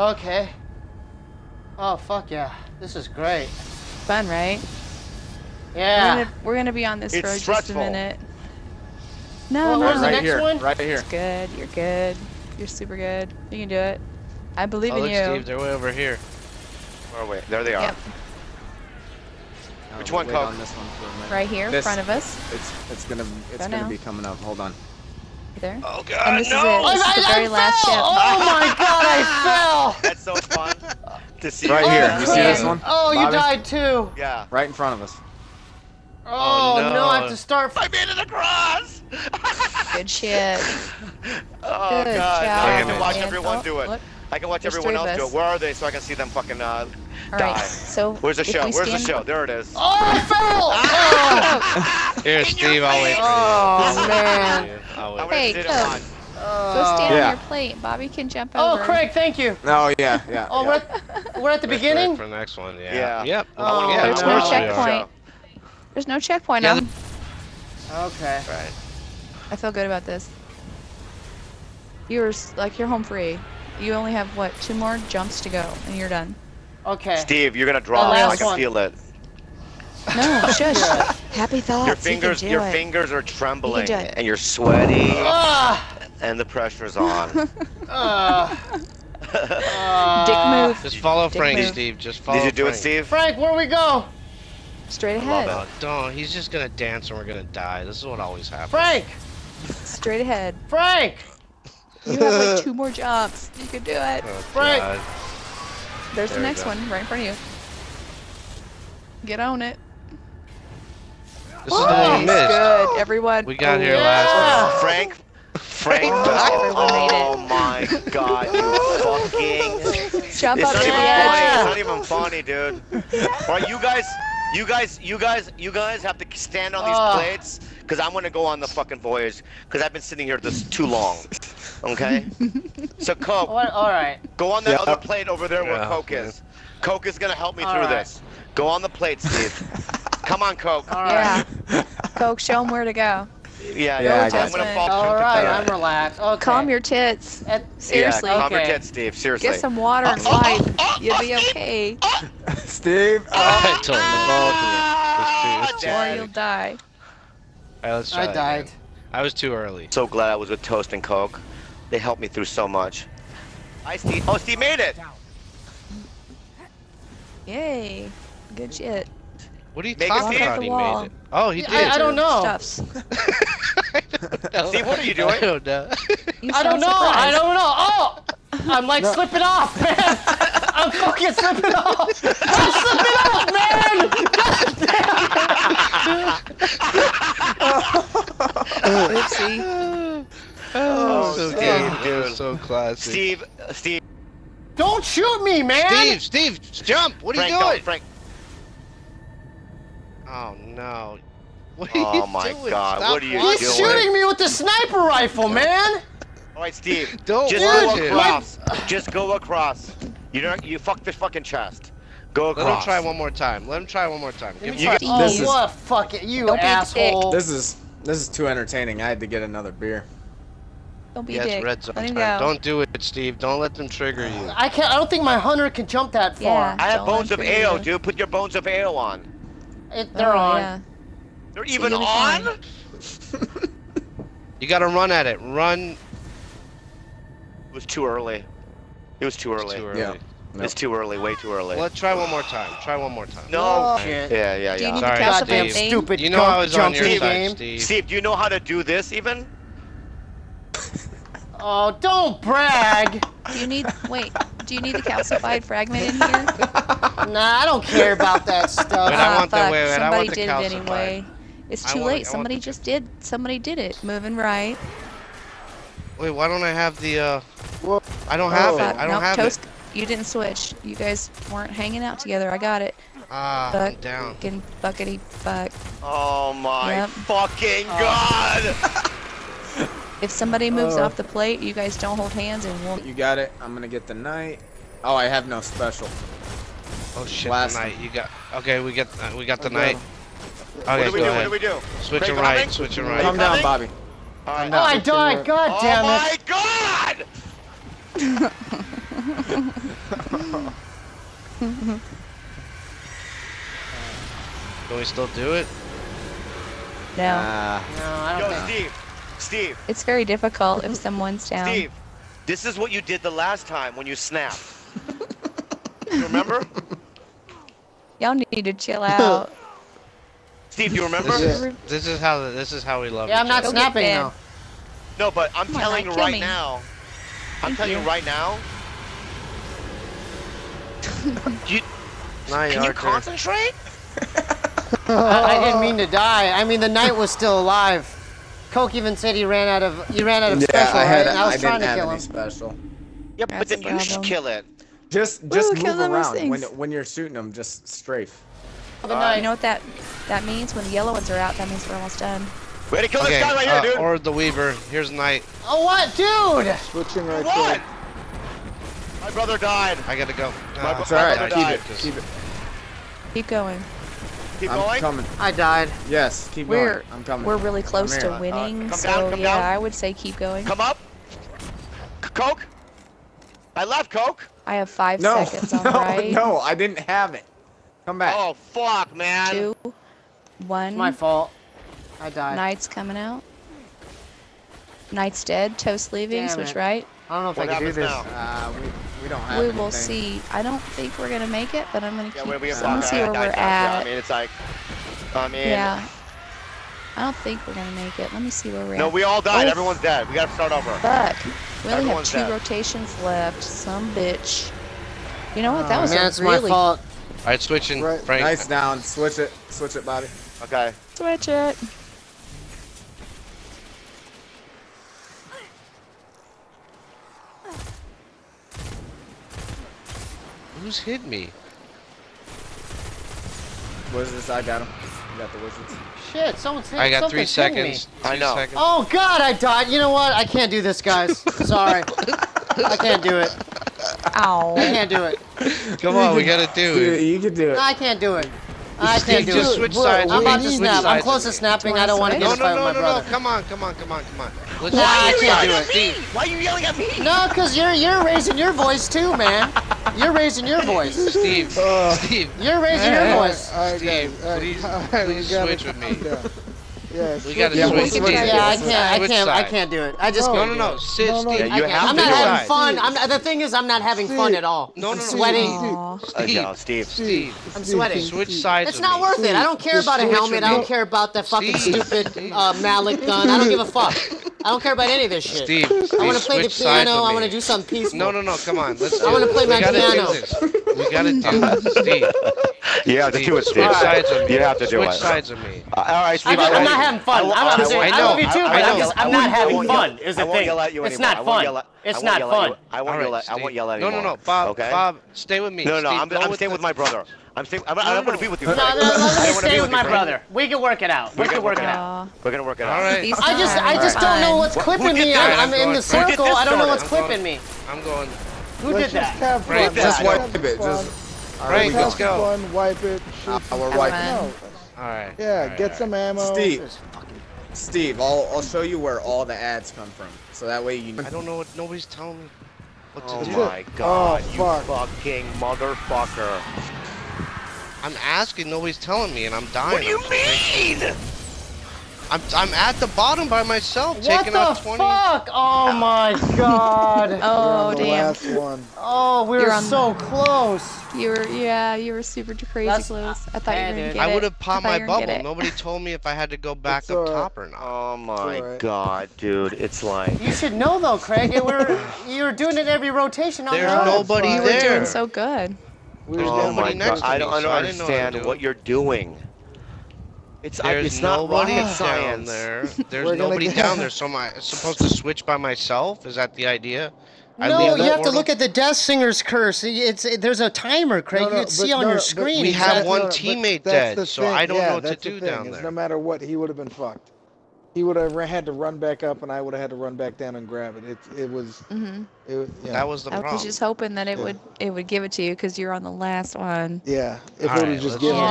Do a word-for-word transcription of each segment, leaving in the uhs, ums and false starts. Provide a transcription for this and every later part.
Okay. Oh, fuck yeah. This is great. Fun, right? Yeah. We're gonna, we're gonna be on this it's road stressful. just a minute. No, well, no. Where's the right next here, one? Right here. It's good. You're good. You're super good. You can do it. I believe oh, in look, you. Steve, they're way over here. Where are we? There they are. Yep. No, Which one, Coke? On this one for a minute. Right here, in front of us. It's it's gonna it's Go gonna now. be coming up. Hold on. There. Oh god, and this no! Is it. This I, is the I, very I last ship. Oh my god, I fell! That's so fun to see. Right oh, here, you see this one? Oh, you Bobby? died too. Yeah. Right in front of us. Oh, oh no. no, I have to start. I made it across. Good shit. Oh Good god, now I can watch man. everyone oh, do it. Look. I can watch There's everyone else do it. Where are they so I can see them fucking uh, All die? Right. So Where's the show? Where's the show? There it is. Oh, I fell! Oh. Here's Steve, I'll wait for you. Oh, man. I'll hey, go. Go stand yeah. on your plate. Bobby can jump oh, over. Oh, Craig, thank you. Oh, yeah, yeah. Oh, yeah. We're, at, we're at the Let's beginning? For the next one, yeah. yeah. Yep. Oh, oh, yeah. There's no checkpoint. There's no checkpoint. Yeah. Okay. Right. I feel good about this. You're, like, you're home free. You only have, what, two more jumps to go, and you're done. Okay. Steve, you're gonna drop. I can one. feel it. No, shush. Happy thoughts. Your fingers, you can do your it. fingers are trembling, you and you're sweaty, uh, and the pressure's on. Uh, uh, Dick move. Just follow Dick Frank, move. Steve. Just follow. Did you do Frank. it, Steve? Frank, where we go? Straight ahead. Oh, don't. He's just gonna dance, and we're gonna die. This is what always happens. Frank. Straight ahead. Frank. You have like two more jumps. You can do it. Oh, Frank. There's there the next one right in front of you. Get on it. This oh, is the one we missed. Good, everyone. We got oh, here yeah. last time. Frank. Frank. Oh, oh, oh my god, you fucking. Jump up to the edge. It's not even funny, dude. Right, you guys, you guys, you guys, you guys have to stand on these oh. plates. Cause I'm gonna go on the fucking voyage. Cause I've been sitting here this too long. Okay. So Coke. What? All right. Go on that yep. other plate over there yeah. where Coke is. Coke is gonna help me All through right. this. Go on the plate, Steve. Come on, Coke. All right. Yeah. Coke, show him where to go. Yeah. Yeah. No, I'm gonna fall All right. I'm relaxed. Okay. Calm your tits. At, seriously. Yeah, calm okay. your tits, Steve. Seriously. Get some water and light. Oh, oh, oh, You'll be okay. Steve. I told you. Or you'll die. All right, let's try I died. Again. I was too early. So glad I was with Toast and Coke. They helped me through so much. I Steve. Oh, Steve made it! Yay! Good shit. What are you Make talking about? He made it. Oh, he yeah, did. I, I don't know. I don't know. Steve, what are you doing? I don't know. I don't know. I don't know. Oh! I'm like no. slipping off, man. I'm fucking slipping off. I'm slipping off, man. God damn. Oopsie. Oh, so damn, dude. Dude. So classic. Steve, Steve. Don't shoot me, man. Steve, Steve, jump. What are Frank, you doing? Go, Frank. Oh no. What are oh, you doing? Oh my God. Stop what are you doing? He's shooting me with the sniper rifle, man. All right, Steve. Don't just go it. across. What? Just go across. You don't. You fuck the fucking chest. Go across. Let him try one more time. Let him try one more time. Give you oh, this what? Is, fuck it, you asshole. This is this is too entertaining. I had to get another beer. Don't be yes, a dick. Red zone time. Don't do it, Steve. Don't let them trigger you. I can't. I don't think my hunter can jump that far. Yeah, I have bones of ale, you. dude. Put your bones of ale on. It, they're oh, on. Yeah. They're even on. You gotta run at it. Run. It was too early. It was too early. It's too early. Yeah. Nope. It's too early. Way too early. Let's try one more time. Try one more time. No. Shit. Yeah, yeah, yeah. Do you need Sorry, to catch Steve. Steve. Stupid. You know I was on your Steve. side, Steve. Steve, do you know how to do this even? Oh, don't brag. Do you need? Wait. Do you need the calcified fragment in here? Nah, I don't care about that stuff. But I want ah, the way. Somebody I want did the calcified. it anyway. It's too want, late. Somebody the... just did. Somebody did it. Moving right. Wait, why don't I have the, uh, I don't have oh. it, I don't nope, have toast, it. You didn't switch. You guys weren't hanging out together, I got it. Ah, Buck, I'm down. Fucking buckety fuck. Oh my yep. fucking oh. god! If somebody moves oh. off the plate, you guys don't hold hands and won't. You got it, I'm gonna get the knight. Oh, I have no special. Oh shit, Last the knight, you got, okay, we got, uh, we got the okay. knight. Okay, what do we do, ahead. what do we do? Switching right, coming? switching right. Calm down, Bobby. Right. Oh, I died! God damn it! Oh my God! Can we still do it? No. Uh, no, I don't Yo, know. Steve! Steve! It's very difficult if someone's down. Steve! This is what you did the last time when you snapped. You remember? Y'all need to chill out. Steve, you remember? This is, this is how this is how we love. Yeah, I'm not snapping now. No, but I'm telling you right now. I'm telling you right now. You can you concentrate? I, I didn't mean to die. I mean, the knight was still alive. Coke even said he ran out of he ran out of yeah, special. I had. Right? I, I was trying to kill him. Special. Yeah, but then you should kill it. Just just Ooh, move around when when you're shooting them. Just strafe. Uh, you know what that that means? When the yellow ones are out, that means we're almost done. Way to kill okay, this guy right uh, here, dude! Or the Weaver. Here's Knight. Oh what, dude? Switching right what? There. My brother died. I gotta go. Uh, my it's alright. Keep died. It. Keep it. Keep going. Keep I'm going. Coming. I died. Yes. Keep we're, going. I'm coming. We're really close to winning, uh, so down, yeah, down. I would say keep going. Come up. Coke. I left Coke. I have five no, seconds. No. Right. No. I didn't have it. Come back. Oh fuck, man. Two, one. It's my fault. I died. Knight's coming out. Knight's dead. Toast leaving. Damn switch it. Right. I don't know if what I can do this. Uh, we, we don't have. We anything. Will see. I don't think we're gonna make it, but I'm gonna yeah, keep. We have I'm gonna see where we're at. I mean, it's like. I mean. Yeah. I don't think we're gonna make it. Let me see where we're no, at. No, we all died. Oh. Everyone's dead. We gotta start over. Fuck. We only Everyone's have two dead. Rotations left. Some bitch. You know what? That oh, was man, a it's really. My fault. All right, switching. Right. Frank. Nice down. Switch it. Switch it, Bobby. Okay. Switch it. Who's hit me? Wizards. I got him. I got the wizards. Shit! Someone's hit me. I got three seconds. I know. Seconds. Oh God! I died. You know what? I can't do this, guys. Sorry. I can't do it. Ow. I can't do it. Come on, we gotta do it. You can do it. I can't do it. I can't do it. Just switch sides. I'm about to snap. I'm close to snapping. I don't want to get in a fight with my brother. No, no, no, no. Come on, come on, come on, come on. Nah, I can't do it. Why are you yelling at me? No, because you're you're raising your voice too, man. You're raising your voice. Steve. Steve. You're raising your voice. Steve, please, please switch with me. Yeah, we gotta yeah, switch. Switch. Yeah, I can't. I can't. I can't do it. I just. No, no, no. Sit, no, no, Steve. Yeah, you have I'm to not having fun. I'm not, the thing is, I'm not having Steve. Fun at all. No, no, no. I'm sweating. Steve. Uh, no, Steve. Steve. Steve. I'm sweating. Switch sides. It's not worth Steve. It. I don't care just about a helmet. I don't care about that fucking Steve. Stupid uh, mallet gun. I don't give a fuck. I don't care about any of this shit. Steve. I want to play the piano. I want to do something peaceful. No, no, no. Come on. Let's. I want to play my piano. We gotta do this, Steve. You have to do it, Steve. Switch sides with me. You have to do it. Switch sides with me. All right, Steve. Having fun. I, I'm, I'm saying, I, I love you too, I, but I, I'm, just, I'm not having fun. Is the thing. It's not fun. It's not fun. I won't yell at you. I won't yell at you. No, no, no, Bob. Okay? Bob, stay with me. No, no, no Steve, I'm, I'm with staying the... with my brother. I'm staying. I'm, no, I'm no. going to be with you. No, no, no, let me stay with my brother. We can work it out. We can work it out. We're gonna work it out. All right. I just, I just don't know what's clipping me. I'm in the circle. I don't know what's clipping me. I'm going. Who did that? Frank. Just wipe it. Just. Frank, let's go. Wipe it. We're wiping out. All right. Yeah, all right, get right. some ammo. Steve, Steve, I'll I'll show you where all the ads come from, so that way you. I don't know what nobody's telling me. What to oh do. My God! Oh, you fuck. Fucking motherfucker! I'm asking, nobody's telling me, and I'm dying. What do you mean? I'm I'm at the bottom by myself, what taking out twenty. What the fuck? Oh my God! Oh damn! Last one. Oh, we were so the... close. You were, yeah, you were super crazy That's, close. I thought man, you were gonna get I would have popped my bubble. Nobody told me if I had to go back it's up right. top or not. Oh my right. God, dude, it's like. You should know though, Craig. You were, you were doing it every rotation. On There's nobody there. You were doing so good. There's oh nobody next God. To me, I don't, I don't so understand I what, what you're doing. It's, There's I, it's nobody not down there. There's nobody get... down there. So am I supposed to switch by myself? Is that the idea? I no, you have order. To look at the Death Singer's curse. It's it, there's a timer, Craig. No, no, you can see on no, your screen. We have one no, no, teammate dead, so I don't yeah, know what to do thing, down there. No matter what, he would have been fucked. He would have had to run back up, and I would have had to run back down and grab it. It it was. Mm-hmm. It was yeah. That was the problem. I was just hoping that it yeah. would it would give it to you because you're on the last one. Yeah. If All it right, would just given it. Oh,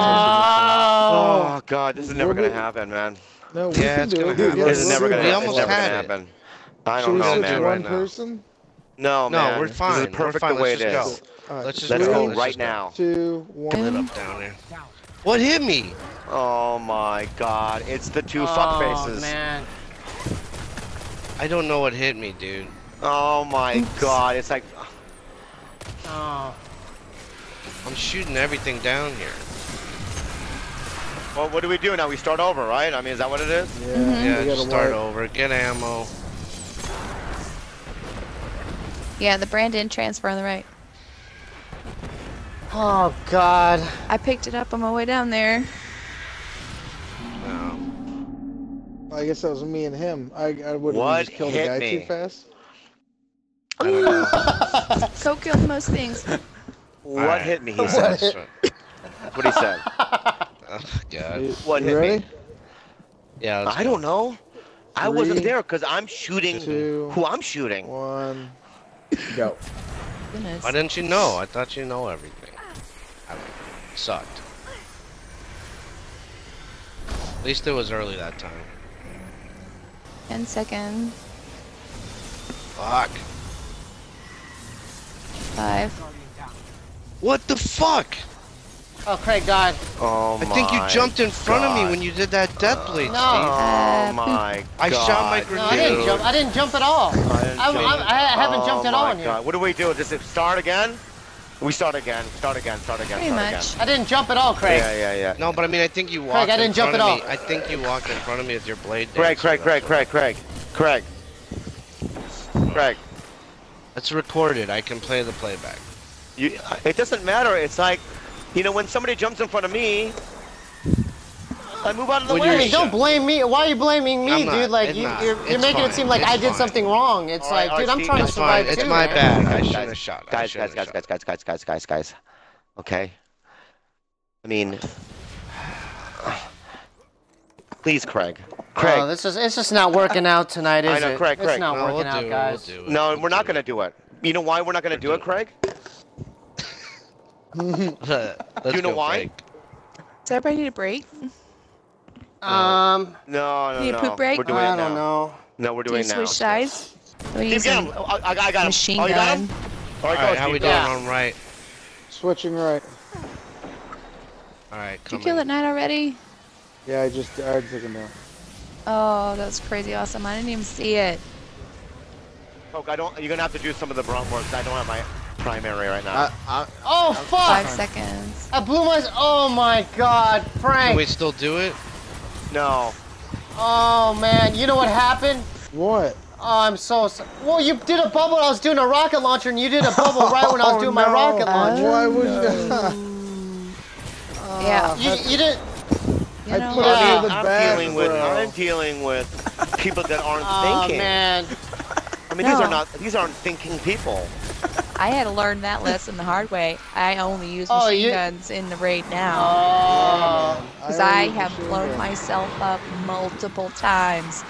oh God, this is never gonna happen, man. No, yeah, it's gonna happen. This is never gonna happen. I don't know, man. Right now. No, no, man. We're fine. This is perfect fine. The way it is. Go. Right. Let's just Let's go, go. Let's right just now. Two, one. Up down there. What hit me? Oh my God! It's the two oh, fuck faces. Man. I don't know what hit me, dude. Oh my Oops. God! It's like. Oh. I'm shooting everything down here. Well, what do we do now? We start over, right? I mean, is that what it is? Yeah, mm-hmm. yeah just start work. over. Get ammo. Yeah, the Brandon transfer on the right. Oh, God. I picked it up on my way down there. No. I guess that was me and him. I, I would have just killed the guy me? too fast. I don't know. So killed most things. What right. hit me, he said. What he said. Oh, God. You, what you hit ready? me? Yeah. I go. don't know. Three, I wasn't there because I'm shooting two, who I'm shooting. One. Go. Goodness. Why didn't you know? I thought you know everything. I mean, it sucked. At least it was early that time. Ten seconds. Fuck. Five. What the fuck? Oh, Craig died. Oh my! I think you jumped in front God. of me when you did that death uh, bleed, Steve. No. Oh my God! I shot my grenade. No, I didn't jump. I didn't jump at all. I, didn't I, jump. I, I haven't oh jumped at all on you. What do we do? Does it start again? We start again. Start again. Start again. Pretty start much. Again. I didn't jump at all, Craig. Yeah, yeah, yeah. No, but I mean, I think you walked. Craig, I didn't in jump at all. Me. I think you walked in front of me with your blade. Craig, Craig, Craig, Craig, Craig, Craig, Craig, Craig. It's recorded. I can play the playback. You, it doesn't matter. It's like. You know, when somebody jumps in front of me, I move out of the when way. Don't blame me. Why are you blaming me, not, dude? Like, you, you're, you're making fine. it seem like it's I did fine. something wrong. It's All like, right, dude, I'm trying to survive fine. too. It's my bad. I should have shot. Guys, guys, guys, guys, guys, guys, guys, guys, guys. Okay? I mean... Please, Craig. Craig. Oh, this is, it's just not working out tonight, is it? I know, Craig, it? Craig. It's not no, working we'll out, it, guys. We'll it, no, we'll we're not going to do it. You know why we're not going to do it, Craig? Do you know why? Does everybody need a break? Um. No, no, no. Need a poop break? We're doing I it now. don't know. No, we're doing Do it now. Switch sides. We're using him. I, I got him. Machine oh, you gun. Got him? All right, All right how we doing yeah. on right? Switching right. All right. Did you kill at night already? Yeah, I just I took him down. Oh, that's crazy awesome. I didn't even see it. Coke, I don't. You're gonna have to do some of the brunt work. I don't have my. primary right now. Uh, uh, oh fuck! Five seconds. I blew my. Oh my God, Frank. Can we still do it? No. Oh man, you know what happened? What? Oh, I'm so. so well, you did a bubble. When I was doing a rocket launcher, and you did a bubble right when I was oh, doing no. my rocket launcher. Oh, Why would you? uh, yeah. You, you didn't. You know, I put yeah. it in the I'm bag, dealing with. Bro. I'm dealing with people that aren't oh, thinking. Oh man. I mean, no. these are not. These aren't thinking people. I had to learn that lesson the hard way. I only use machine oh, you... guns in the raid now. Because oh, I, I have blown it. myself up multiple times.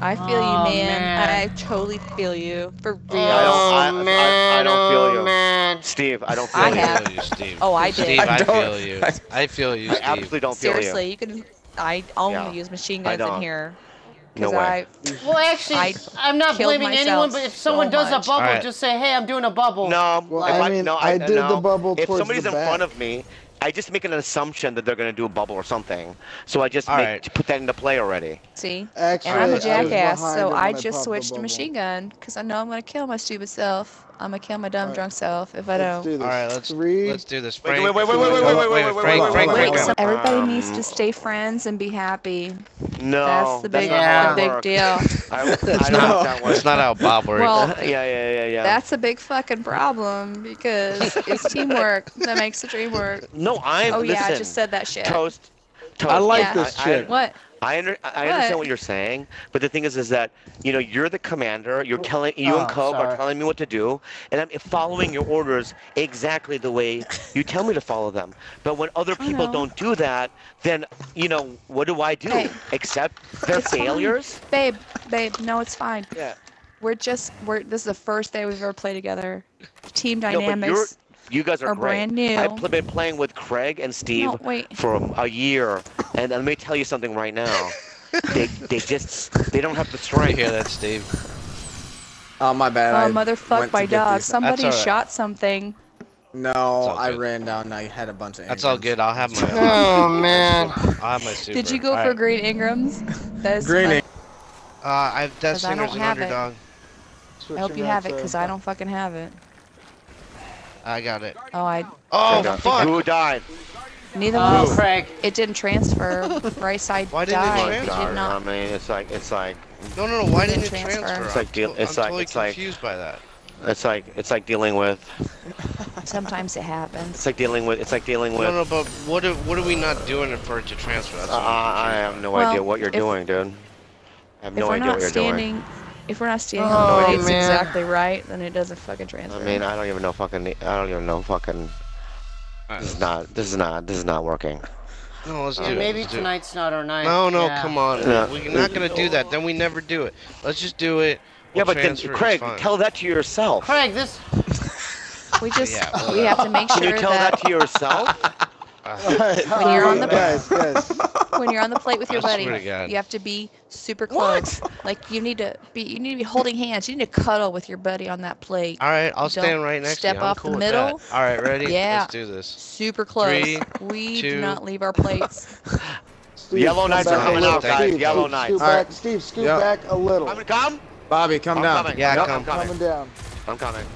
I feel oh, you, man. man. I totally feel you. For real. I don't, I, man, I, I don't feel you. Man. Steve, I don't feel I you. I feel you, Steve. Oh, I did. Steve, I, I feel you. I feel you, Steve. I absolutely don't feel Seriously, you. Seriously, you can. I only yeah. use machine guns in here. No way. I, well, actually, I I'm not blaming anyone, but if someone so does much. a bubble, right. just say, hey, I'm doing a bubble. No, well, if I, mean, I, no, I, I did no. the bubble If somebody's in back. front of me, I just make an assumption that they're going to do a bubble or something. So I just make, right. put that into play already. See? Actually, and I'm a jackass, I so I just switched to machine gun because I know I'm going to kill my stupid self. I'm going to kill my dumb right. drunk self if I don't. All right, let's, let's do this. Frank, wait, wait, wait, wait, wait, wait, wait, wait, wait, Frank, Frank, Frank, Frank. Everybody needs to stay friends and be happy. No. That's the big, that's big deal. I, I don't no. that That's not how Bob works. Well, yeah, yeah, yeah, yeah. That's a big fucking problem because it's teamwork that makes the dream work. No, I'm, Oh, yeah, listen, I just said that shit. Toast. toast. I like yeah. this shit. I, I, what? I, under, I understand what you're saying, but the thing is, is that you know you're the commander. You're telling you oh, and Coke sorry. are telling me what to do, and I'm following your orders exactly the way you tell me to follow them. But when other people don't do that, then you know what do I do? Babe. Accept their it's failures? Fine. Babe, babe, no, it's fine. Yeah, we're just we're. This is the first day we've ever played together. Team dynamics. No, but you're, You guys are great. Brand new. I've been playing with Craig and Steve no, for a, a year, and let me tell you something right now. they they just they don't have the strength. You hear that, Steve? Oh, my bad. Oh, I motherfuck my dog. Somebody right. shot something. No, I ran down and I had a bunch of Ingrams. That's all good. I'll have my Oh, man. I'll have my super. Did you go all for right. green Ingrams? That's green Ingrams. Uh, I have Death Singers and Underdog. Switching I hope you have it, because I don't fucking have it. I got it. Oh, I... Oh, I fuck! Who died? Neither one. Oh, Frank. It didn't transfer. Right side why didn't died. It, transfer? It did not. I mean, it's like... It's like... No, no, no, why didn't it transfer? transfer? It's like deal, it's I'm like, totally it's confused like, by that. It's like it's like dealing with. Sometimes it happens. It's like dealing with. It's like dealing with. No, no, but what are, what are we not doing for it to transfer? That's uh, I have no well, idea what you're if, doing, dude. I have no idea what you're standing, doing. If we're not standing, oh, on the way it's exactly right, then it doesn't fucking transfer. I mean, I don't even know fucking. I don't even know fucking. Right, this is not. This is not. This is not working. No, let's do uh, it. Maybe let's tonight's not our night. No, no, yeah. come on. No. We're not gonna do that. Then we never do it. Let's just do it. We'll yeah, but then, Craig, tell that to yourself. Craig, this. We just. Yeah, well, we uh, have to make sure that. Can you tell that, that to yourself? When you're on the yes, yes. when you're on the plate with your buddy, you have to be super close. What? Like you need to be. You need to be holding hands. You need to cuddle with your buddy on that plate. All right, I'll Don't stand right next to you. Step off cool the middle. All right, ready? Yeah. Let's do this. Super close. Three, we two. do not leave our plates. Steve, Yellow knights are coming out, guys. Steve, Yellow knights. Steve, right. Steve, scoot yep. back a little. I'm gonna come. Bobby, come I'm down. Coming. Yeah, nope, come. I'm coming. coming down. I'm coming.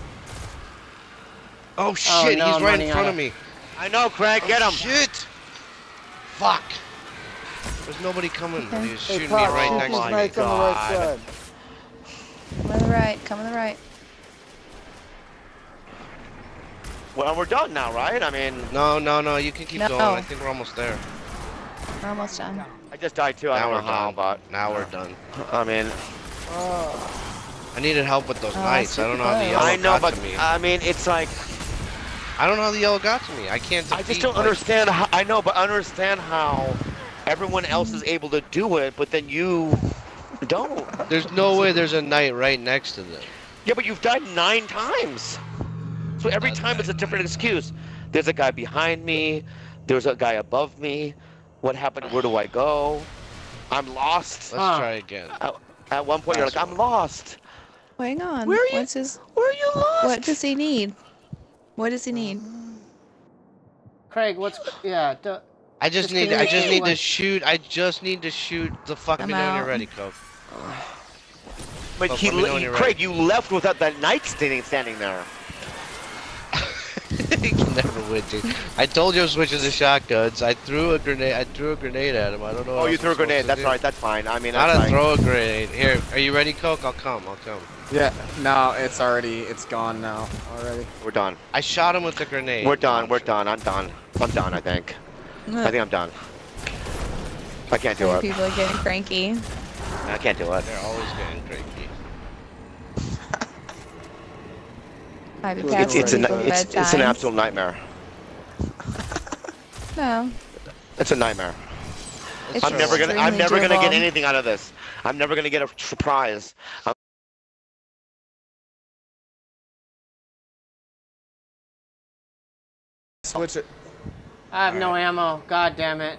Oh shit! Oh, no, he's I'm right in front of me. I know, Craig. Oh, get him. Shit! Fuck. There's nobody coming. He's hey, shooting Pop, me right shoot next to me. Come on the right side. Come on the right. Come on the right. Well, we're done now, right? I mean. No, no, no. You can keep no. going. I think we're almost there. We're almost done. I just died too. Now we're done. But now we're done. I mean. Oh. I needed help with those oh, knights. I don't know how the yellow I know, got but, to me. I mean, it's like. I don't know how the yellow got to me. I can't defeat, I just don't like... understand how, I know, but understand how everyone else is able to do it, but then you don't. There's no way there's a knight right next to them. Yeah, but you've died nine times. So every That's time it's a different excuse. There's a guy behind me. There's a guy above me. What happened? Where do I go? I'm lost. Let's huh. try again. I, at one point, Last you're like, one. I'm lost. Hang on. Where are you, What's his... Where are you lost? What does he need? What does he need? Craig, what's yeah? The, I just need I just need to shoot. I just need to shoot the fucking when you're ready, Coke. But Coke, he, he Craig, ready. you left without that knight standing standing there. He never would, dude. I told you I was switching the shotguns. I threw a grenade. I threw a grenade at him. I don't know. Oh, you threw a grenade. That's do. right. That's fine. I mean, I didn't throw a grenade. Here, are you ready, Coke? I'll come. I'll come. Yeah. No, it's already. It's gone now. Already. We're done. I shot him with the grenade. We're done. We're done. I'm done. I'm done. I think. I think I'm done. I can't do it. People are getting cranky. I can't do it. They're always getting cranky. It's, it's, an, it's, it's an absolute nightmare. No. It's a nightmare. It's I'm never gonna. I'm never durable. gonna get anything out of this. I'm never gonna get a surprise. I'm Switch it. I have All no right. ammo. God damn it.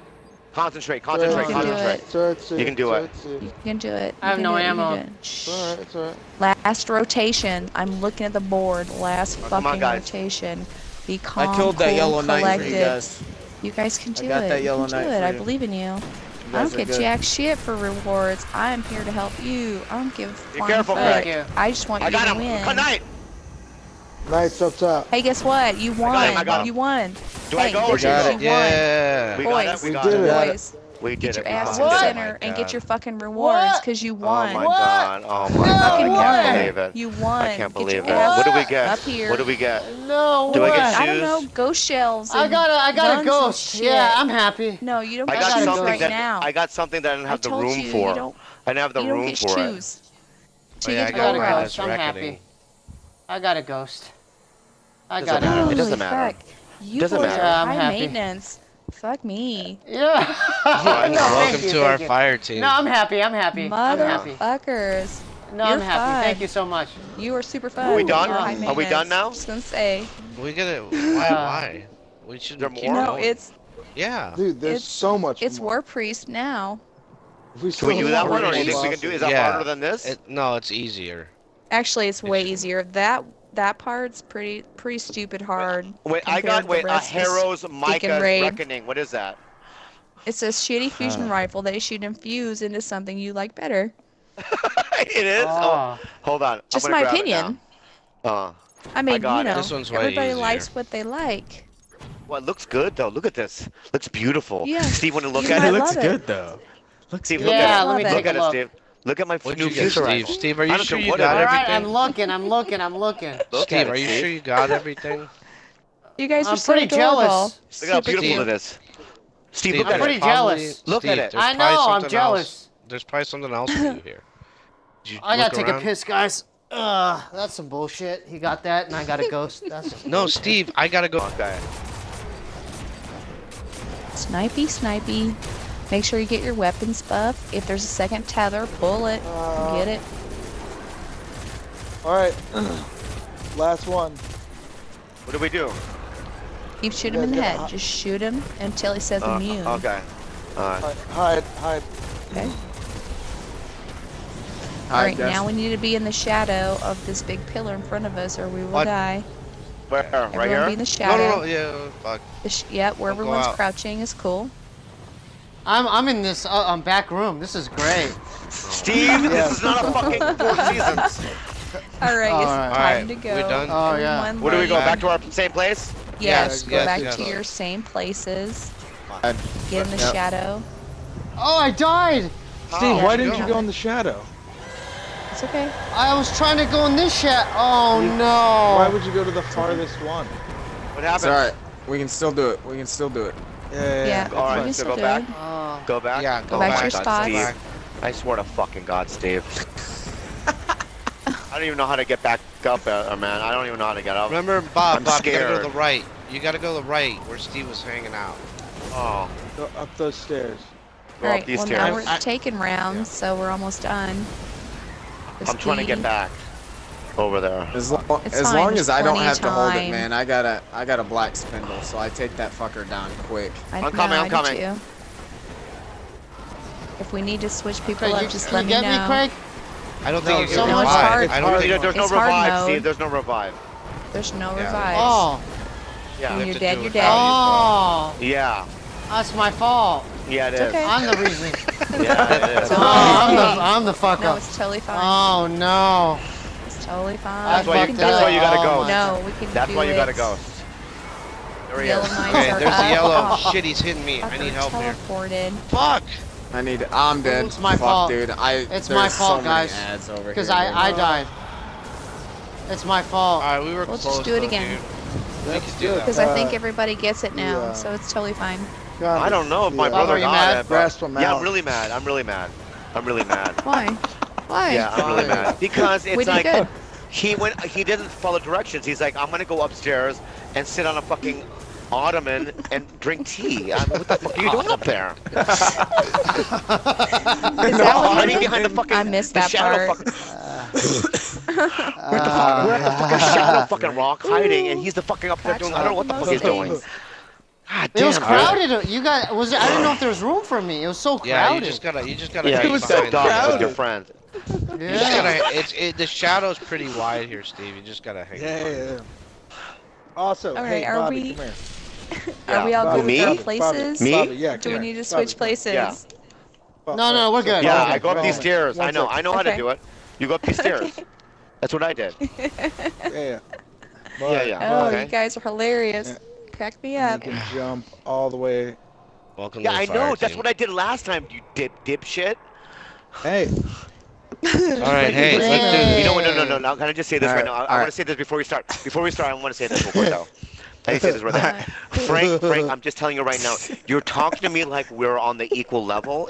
Concentrate. Concentrate. Concentrate. You can do it. You can do it. I have no ammo. It's alright. It's alright. Last rotation. I'm looking at the board. Last oh, fucking on, rotation. Be calm. I killed that cool, yellow knight for you guys. You guys can do I got it. That yellow you can do it. I believe in you. you I don't get good. jack shit for rewards. I am here to help you. I don't give a fuck. Be careful, Craig. I just want I you got to him. win. Good night. Nice up top. Hey, guess what? You won. I got him, I got him. You won. Do hey, I go? We got it. Yeah. Boys, we did it. Boys, we did it. Get your ass in center and get your fucking rewards because you won. Oh my god. Oh my god. I can't believe it. You won. I can't believe it. What do we get? Up here. What do we get? No. Do I get shoes? I don't know. Ghost shells. I got a. I got a ghost. Yeah, I'm happy. No, you don't get shoes right now. I got something that I didn't have the room for. I didn't have the room for it. I got a ghost. I'm happy. I got a ghost. I got it. It doesn't matter. You doesn't matter. I'm high happy. maintenance. Fuck me. Yeah. Welcome thank you, to our you. fire team. No, I'm happy. I'm happy. Motherfuckers. No, You're I'm happy. Fun. Thank you so much. You are super fun. Are we done? Are we done now? Just gonna say. We gotta. Why? Why? We should. There more. No, it's. Yeah. Dude, there's it's, so much. It's more. War Priest now. We can we do that one, or do you think we can do? Is that yeah. harder than this? It, no, it's easier. Actually, it's way easier. That that part's pretty pretty stupid hard. Wait, I got wait a Harrow's Micah Reckoning. What is that? It's a shitty fusion huh. rifle that you should infuse into something you like better. It is. Oh. Oh, hold on. Just my opinion. Uh, I mean, I got you know, it. This one's everybody easier. Likes what they like. Well, it looks good though. Look at this. Looks beautiful. Yeah. Steve, want to look you at it? Looks it. Good though. Looks Steve, yeah, look at it. Look at it, Steve. Look at my new fusion rifle. Steve, are you sure you got everything? I'm looking. I'm looking. I'm looking. Steve, are you sure you got everything? You guys are so pretty jealous. Look how beautiful it is. Steve, look I'm at pretty it. jealous. Probably, look Steve, at it. I know, I'm jealous. Else. There's probably something else to do here. I gotta take around? a piss, guys. Ugh, that's some bullshit. He got that, and I got a ghost. That's no, Steve, I gotta go. Okay. Snipey, snipey. Make sure you get your weapons buff. If there's a second tether, pull it. Uh, get it. Alright. Last one. What do we do? Keep shooting him in the head. Hide. Just shoot him until he says uh, immune. Okay. Alright. Hide, hide, hide. Okay. Alright, now we need to be in the shadow of this big pillar in front of us or we will what? die. Where? Everyone right here? Be in the shadow. No, no, no. Yeah, fuck. Yep, yeah, where Don't everyone's crouching is cool. I'm I'm in this uh, um, back room. This is great. Steve, this is not a fucking Four Seasons. Alright, All right. it's time All right. to go. We're done. Oh, yeah. Where do we go? Back to our same place? Yes, yes, go yes, back yes, to yes. your same places. Fine. Get in the yep. shadow. Oh, I died! Oh, Steve, why didn't you go in the shadow? It's okay. I was trying to go in this shadow. Oh, you, no. Why would you go to the farthest one? What happened? It's alright. We can still do it. We can still do it. Yeah, yeah, yeah. yeah. Alright, so go back. Oh. Go back? Yeah, go, go back, back to your spot. Steve. I swear to fucking God, Steve. I don't even know how to get back up, uh, man. I don't even know how to get up. Remember, Bob, I'm Bob, scared. You gotta go to the right. You gotta go to the right, where Steve was hanging out. Oh. Go up those stairs. Go right, up these well, stairs. Now we're I, taking rounds, yeah. so we're almost done. It's I'm key. trying to get back over there. As, lo as fine, long as I don't have time. to hold it, man, I got a, I got a black spindle, so I take that fucker down quick. I, I'm coming, no, I'm coming. You. If we need to switch people okay, up, you, just you let you me know. Me, Craig? I don't think it's hard. I don't think there's no revive. See, there's no revive. There's no revive. Oh. Yeah. When you're dead, you're dead. Oh. Yeah. That's my fault. Yeah, it is. Okay. I'm the reason. Yeah, it is. Oh, I'm the I'm the fuck up. No, it's totally fine. Oh no. It's totally fine. That's why you that's why you gotta go. No, we can do it. That's why you gotta go. There he is. Okay, there's the yellow. Shit, he's hitting me. I need help here. Fuck. I need. I'm dead. It's my Fuck, fault, dude. I. It's my fault, so guys. Because I, I died. It's my fault. All right, we were we'll close. Let's just do it though, again. Because I think everybody gets it now, yeah. so it's totally fine. God, I don't know if my yeah. brother got it. But... Yeah, I'm really mad. I'm really mad. I'm really mad. Why? Why? Yeah, I'm really mad. Because it's like good. he went. He didn't follow directions. He's like, I'm gonna go upstairs and sit on a fucking ottoman and drink tea. I mean, what the fuck are you doing up there? Is that no, behind the fucking, I missed that part. Fucking... Uh, we're, the, uh, we're at the fucking shadow fucking rock hiding, and he's the fucking up there doing. I don't know what the fuck he's doing. God damn, it was crowded. Right. You got was. I didn't know if there was room for me. It was so crowded. Yeah, you just gotta. You just gotta. Yeah, it was so crowded with your friend. Yeah. You gotta, it's, it, the shadow's pretty wide here, Steve. You just gotta hang. Yeah, yeah, yeah. Also, all right, hey, are Bobby, we? Come here. Are yeah. we all Bobby, good with our places? Bobby, Bobby, yeah, do we need to switch Bobby. places? Yeah. No, no, we're good. Yeah, I go up these stairs. I know, I know how okay. to do it. You go up these stairs. Okay. That's what I did. Yeah, yeah. But, yeah, yeah. Oh, okay. You guys are hilarious. Yeah. Crack me up. You can jump all the way. Welcome yeah, to I know. Team. That's what I did last time. You dip, dipshit. Hey. All right, hey, let's do. You know what? No, no, no, no. Can I just say this right, right now? I, I right. want to say this before we start. Before we start, I want to say this before though. I need to say this right now. Frank, Frank, I'm just telling you right now. You're talking to me like we're on the equal level,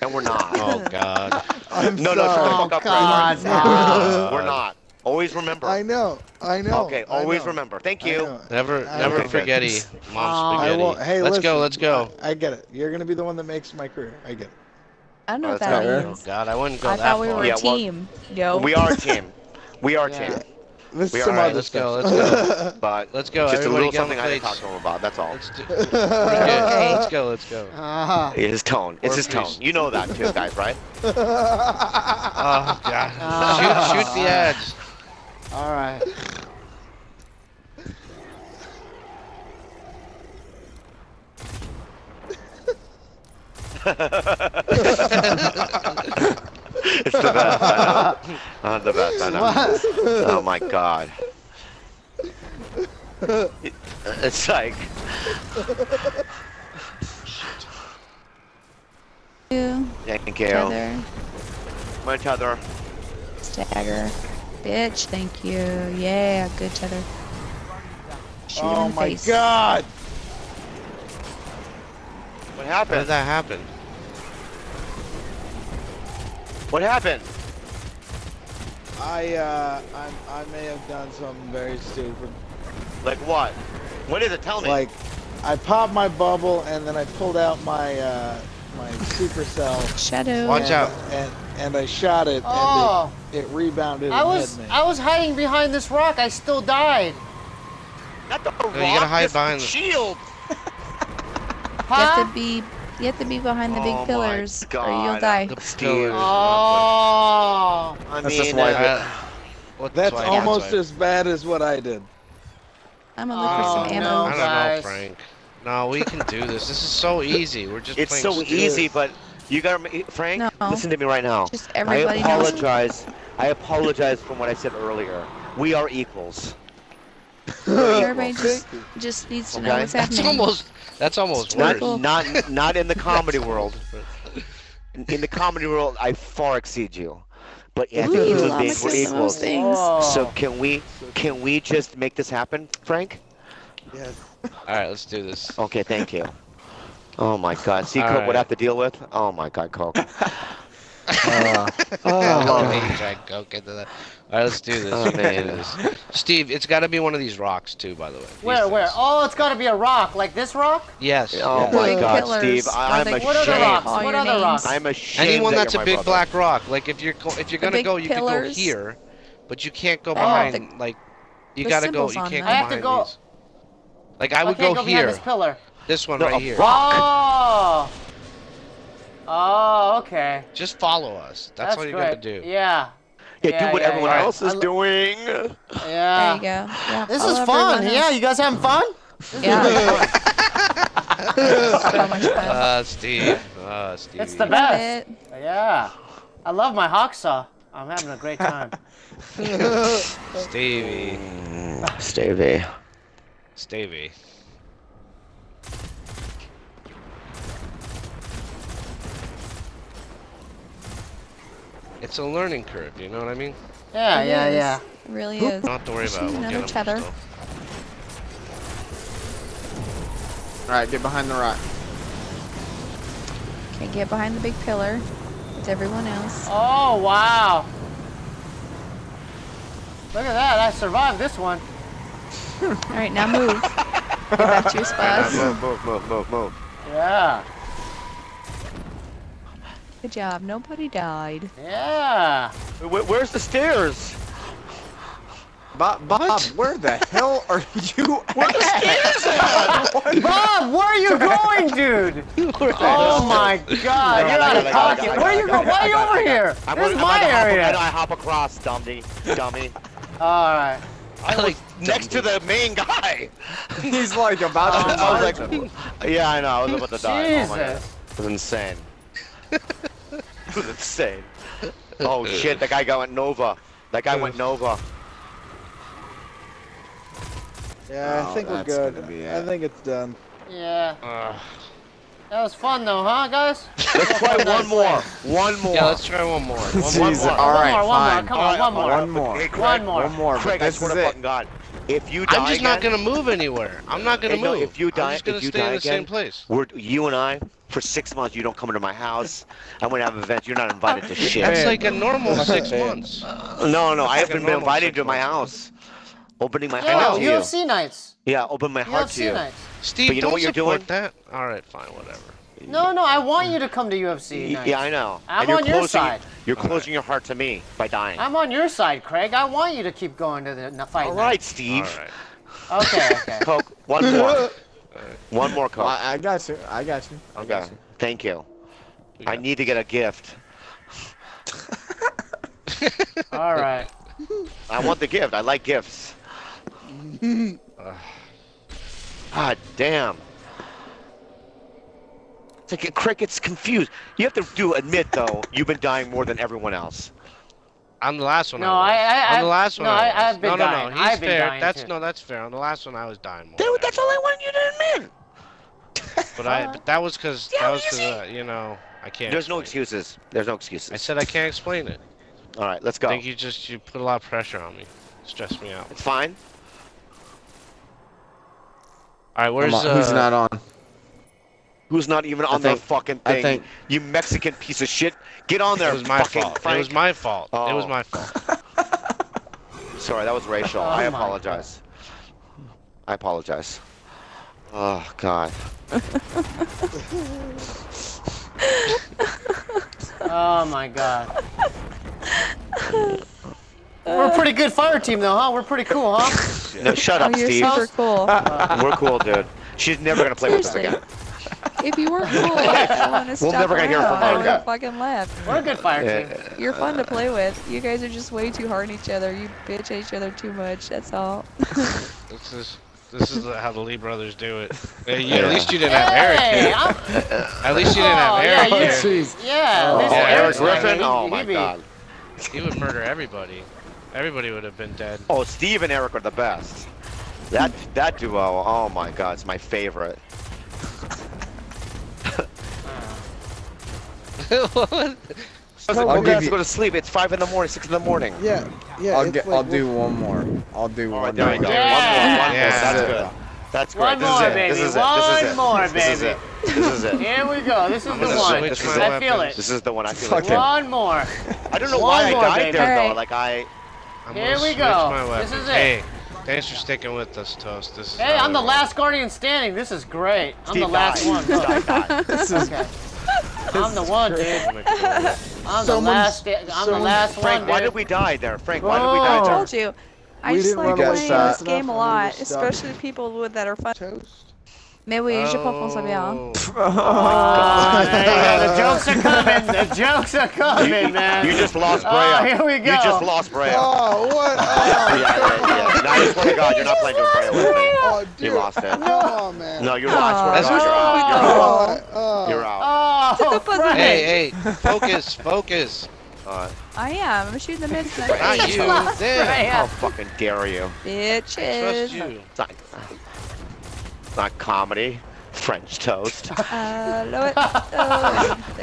and we're not. Oh God. I'm no, no, shut the fuck up, Frank. No. We're not. Always remember. I know. I know. Okay, always know. remember. Thank you. Never, I never forget. Mom's spaghetti. Uh, hey, let's listen, go. Let's go. I, I get it. You're gonna be the one that makes my career. I get it. I don't know oh, what that means. Oh, God, I wouldn't go I that far. I thought we were a yeah, team. Well, Yo. We are a team. We are a yeah. team. There's we some right, other let's stuff. Go, let's go. But let's go. Just everybody a little something I didn't talk to him about. That's all. Let's, do, let's, let's go. Let's go. Uh-huh. His tone. It's or his tone. You know that, too, guys, right? Oh God. Uh-huh. Shoot, shoot the edge. All right. It's the best, I know. Oh, the best, I know. What? Oh my God. It, it's like... Thank you. Tether. My tether. Stagger. Bitch, thank you. Yeah, good tether. Shoot oh in the my face. God! What happened? How did that happen? What happened? I, uh, I'm, I may have done something very stupid. Like what? What is it? Tell me. Like, I popped my bubble and then I pulled out my, uh, my supercell. Shadow. Watch and, out. And, and I shot it oh. and it, it rebounded I and was, hit me. I was hiding behind this rock. I still died. Not the rock, no, you gotta hide behind the shield. Huh? You have to be... You have to be behind the big oh pillars, or you'll die. Steve. Oh, I that's mean, uh, that's, that's almost as bad as what I did. I'm gonna look oh, for some ammo. No, I don't guys. know, Frank. No, we can do this. This is so easy. We're just. It's so stupid. easy, but you gotta, Frank. No. Listen to me right now. Just everybody I apologize. Knows. I apologize for what I said earlier. We are equals. Everybody just, just needs to know okay. what's happening. That's almost. That's almost worse. Not, not, not in the comedy world. In, in the comedy world, I far exceed you. But yeah, I think human beings were equals. Oh. So can we, can we just make this happen, Frank? Yes. All right, let's do this. Okay, thank you. Oh my God, see Coke, right. what I have to deal with? Oh my God, Coke. Uh, oh, Coke into that. All right, let's do this. Oh, man. Steve, it's got to be one of these rocks too, by the way. Where, where? Oh, it's got to be a rock, like this rock? Yes. Oh yes. my God, Killers. Steve, I'm ashamed. What other rocks? What other rocks? I'm ashamed. Anyone that's that a big brother. black rock, like if you're if you're gonna go, you pillars. can go here, but you can't go behind. Oh, the, like you gotta go. You can't go I have behind to go, these. Like I would I go, go here. This pillar. This one no, right here. Rock. Oh. Oh, okay. Just follow us. That's, that's what you gotta do. Yeah. Yeah, yeah, do what yeah, everyone yeah. else is doing. Yeah. There you go. Yeah, this is fun. Yeah, you guys having fun? Yeah. So much fun. Uh, Steve. Uh, Steve. It's the best. It. Yeah. I love my hawksaw. I'm having a great time. Stevie. Stevie. Stevie. It's a learning curve, you know what I mean? Yeah, it yeah, is. yeah. It really is. Not to worry about it. We'll another tether. Alright, get behind the rock. Okay, get behind the big pillar with everyone else. Oh, wow. Look at that. I survived this one. Alright, now move. Get back to your spots. Right, move, move, move, move, move. Yeah. Good job. Nobody died. Yeah. Where, where's the stairs? Bob, Bob what? where the hell are you? Where the stairs at? Bob, where are you going, dude? Oh my God! You're out of pocket. Where are you going? Why are you over here? This is my area. I hop across, dummy, dummy. All right. I like next to the main guy. He's like about to. I was like, yeah, I know. I was about to die. Jesus. Oh my God. It was insane. That's insane. Oh shit, that guy went Nova. That guy went Nova. Yeah, I think oh, we're good. I think it's done. Yeah. Uh, that was fun though, huh, guys? Let's try one more. One more. Yeah, let's try one more. One, one more. All right, one more, fine. One more. Come on, one more. One more. Hey, Craig, one more. One more. Craig, I swear to fucking God. If you die I'm just again, not gonna move anywhere. I'm not gonna hey, move. No, if you die, I'm just gonna if you stay die in the again, same place. We're, you and I, for six months, you don't come into my house. I'm gonna have an event. You're not invited to shit. That's like a normal six months. Uh, no, no, That's I haven't like been invited to my house. Opening my yeah, heart to you. U F C nights. Yeah, open my heart U F C to you. Nights. Steve, but you know don't what you're doing? That. All right, fine, whatever. No, no, I want you to come to U F C night. Yeah, I know. I'm and on your closing, side. You're all closing right. your heart to me by dying. I'm on your side, Craig. I want you to keep going to the fight All night. right, Steve. All right. Okay, okay. Coke, one more. Right. One more Coke. Well, I got you. I got you. I okay. Got you. Thank you. I need to get a gift. All right. I want the gift. I like gifts. Ah, damn. It's like a cricket's confused. You have to do admit though, you've been dying more than everyone else. I'm the last one. No, I, I I'm the last one. No, I, I I've been no, dying. No, no, no. He's I've fair. Been dying that's too. No, that's fair. On the last one, I was dying more. Dude, that's all I wanted you to admit. But I, but that was because yeah, that was because uh, you know I can't. There's no excuses. It. There's no excuses. I said I can't explain it. All right, let's go. I think you just you put a lot of pressure on me. Stress me out. It's fine. All right, where's uh? He's not on. Who's not even on the fucking thing? I think. You Mexican piece of shit. Get on there, It was my fault. Frank. It was my fault. Oh. It was my fault. Sorry, that was racial. Oh, I apologize. God. I apologize. Oh, God. Oh, my God. We're a pretty good fire team, though, huh? We're pretty cool, huh? No, shut up, oh, you're Steve. Super cool. Uh, We're cool, dude. She's never going to play Seriously. with us again. If you were cool, I would We'll never gonna hear from her. I fucking laugh. We're a good fire team. Yeah. You're fun to play with. You guys are just way too hard on each other. You bitch at each other too much. That's all. This is this is how the Lee brothers do it. Hey, yeah, yeah. At least you didn't have hey, Eric. At least you didn't have oh, Eric. Yeah, you, yeah oh, Eric Griffin. He, oh my God. He would murder everybody. Everybody would have been dead. Oh, Steve and Eric are the best. That that duo. Oh my God, it's my favorite. I was like, I'll give you... go to sleep. It's five in the morning, six in the morning. Yeah, yeah. I'll, get, like, I'll do one more. I'll do one more. There we go. One more. That's good. That's great. One more, baby. One more, baby. This is it. Here we go. This is the one. This is I feel it. This is the one. I feel it. One more. I don't know why I died there though. Like I. Here we go. This is it. Thanks for sticking with us, Toast. This is hey, I'm the last Guardian standing. This is great. I'm the last one. This is. This I'm the one, dude. I'm Someone's, the last. I'm the last Frank, one, Frank, why did we die there, Frank? Why did we die there? I told you. I we just like playing this game a lot, especially people with that are fun. Toast. Mais oui, je pense bien. Oh my God! Hey, the jokes are coming. The jokes are coming, you, man. You just lost Brea. Oh, here we go. You just lost Brea. Oh, what? Oh, yeah, yeah, yeah. Now you swear to God, you're not playing Brea with me. Oh, you lost it. No, man. No, you're lost. I swear to God, you're out. You're out. Oh. You're out. Oh, right. Hey, hey, focus, focus. Uh, I am. I'm shooting the mids. Not you. Damn. How fucking dare you? Bitches. I trust you. It's not, it's not comedy. French toast. Uh,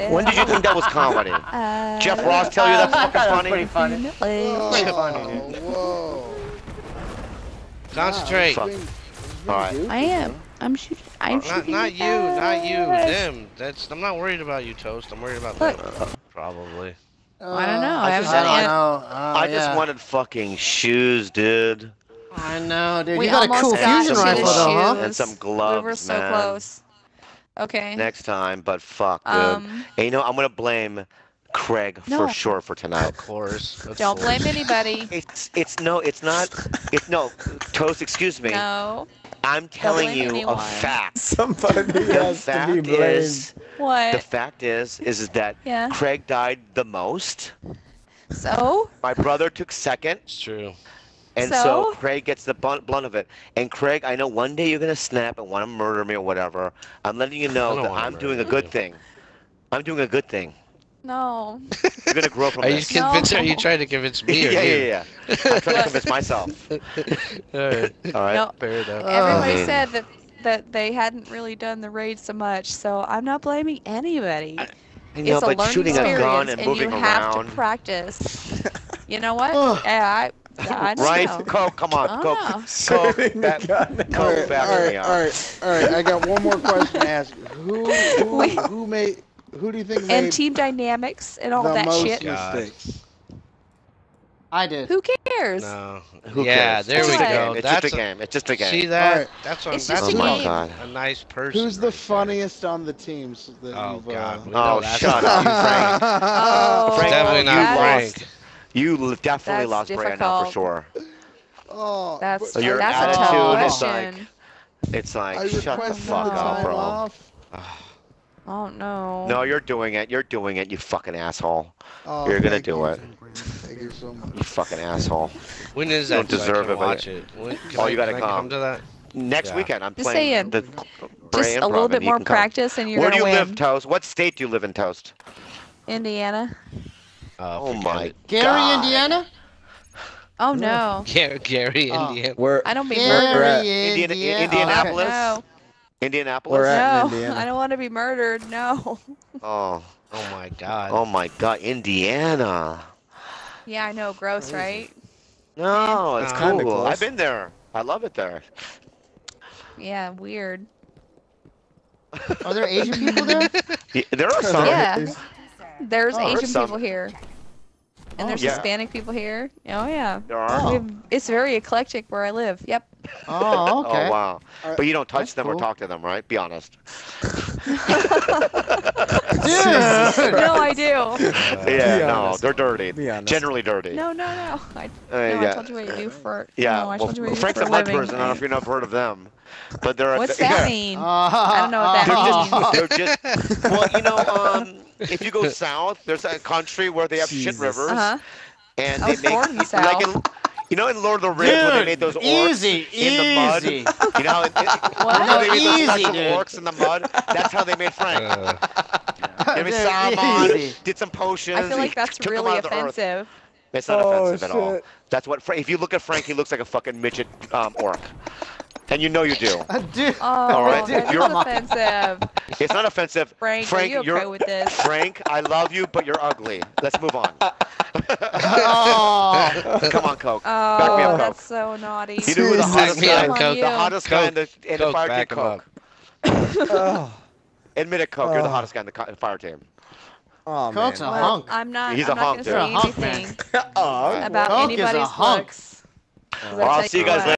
when did you think that was comedy? Uh, Jeff Ross tell you that's uh, fucking funny? Pretty funny. Oh, pretty funny, dude. Whoa. Concentrate. All right. I am. I'm shooting. I'm well, shooting. Not, not you, not you, them. That's. I'm not worried about you, Toast. I'm worried about Look. them. Probably. Uh, I don't know. I, I haven't done it. Uh, I yeah. just wanted fucking shoes, dude. I know, dude. We you got a cool got fusion rifle, though, huh? And some gloves, man. We were so man. close. Okay. Next time, but fuck, dude. Um, and you know, I'm gonna blame Craig no. for sure for tonight. Of course. Of don't course. blame anybody. It's. It's no. It's not. It's no. Toast. Excuse me. No. I'm telling you anyone. a fact. Somebody the fact to be is what? The fact is is, is that yeah. Craig died the most. So my brother took second. It's true. And so, so Craig gets the blunt, blunt of it. And Craig, I know one day you're gonna snap and want to murder me or whatever. I'm letting you know that I'm doing a good you. thing. I'm doing a good thing. No. You're gonna grow from are this. You convinced, no. Are you trying to convince me? Or yeah, yeah, yeah. I'm trying to convince myself. All right. All right. No. Fair enough. Everybody oh, said that that they hadn't really done the raid so much, so I'm not blaming anybody. I, I know, it's a learning shooting experience, a gun and, and moving you have around. to practice. You know what? I, I don't right? Know. Go, come on, go, go, go, back, go back all right, all right, all right, all right. I got one more question to ask. Who, who, Wait. who made? Who do you think made and team dynamics and all that shit? Mistakes? I did. Who cares? No. Who yeah, cares? There it's we go. It's that's just a game. It's just a game. See that? Right. That's what it's I'm that's oh my God. A nice person. Who's the right funniest there. On the teams? That oh, you've, uh... God. Oh, shut up, Frank. Oh, Frank, definitely not Frank. You definitely that's lost Brandon for sure. Oh, that's, so your that's attitude a is like, it's like, shut the fuck up, bro. Oh, no. No, you're doing it. You're doing it, you fucking asshole. Oh, you're going to do you, it. Thank you so much. You fucking asshole. When is that? You don't deserve so it. Watch it. When, oh, you got to come to that? Next yeah. weekend, I'm just playing saying, the Just a little bit more practice and you're going to win. Where do you win. Live, Toast? What state do you live in, Toast? Indiana. Uh, oh, my God. Gary, Indiana? Oh, no. Gary, Gary oh. Indiana. We're, I don't mean murder. Indiana. Indiana. Indianapolis? Oh, okay. Indianapolis? No, Indiana. I don't want to be murdered, no. Oh, oh my God. Oh my God, Indiana. Yeah, I know, gross, right? No, it's kind of cool. I've been there. I love it there. Yeah, weird. Are there Asian people there? Yeah, there are some. Yeah. There's oh, Asian there's people here. And oh, there's yeah. Hispanic people here. Oh, yeah. There are. We've, it's very eclectic where I live. Yep. Oh, okay. Oh, wow. But you don't touch That's them cool. or talk to them, right? Be honest. Yeah. No, I do. Uh, yeah, no, they're dirty. Generally dirty. No, no, no. I, no, uh, yeah. I told you what you do for Yeah, no, I well, told you what you Frank's do for a mud person. I don't know if you've never heard of them. But they're What's a, that yeah. mean? Uh, I don't know what that they're means. Just, they're just, well, you know, um, if you go south, there's a country where they have Jesus. Shit rivers. Uh-huh. And they make, like, south. You know in Lord of the Rings dude, where they made those orcs easy, in easy. The mud? You know, it, it, what? How they made those easy, special dude. Orcs in the mud? That's how they made Frank. Uh, yeah. They Saruman, did some potions. I feel like that's really offensive. It's not oh, offensive shit. At all. That's what Frank, if you look at Frank, he looks like a fucking midget um, orc. And you know you do. I do. Oh, all right? That's you're offensive. It's not offensive. Frank, Frank are you okay you're, with this? Frank, I love you, but you're ugly. Let's move on. Oh. Come on, Coke. Oh, back me up, Coke. That's so naughty. You do the hottest guy, Coke. The hottest Coke. Guy in the, in Coke, the fire team, Coke. Oh. Admit it, Coke. You're the hottest guy in the co fire team. Oh, Coke's man. A well, hunk. I'm not, He's I'm a hunk, dude. He's a hunk, man. About Coke anybody's looks. Well, I'll see you guys later.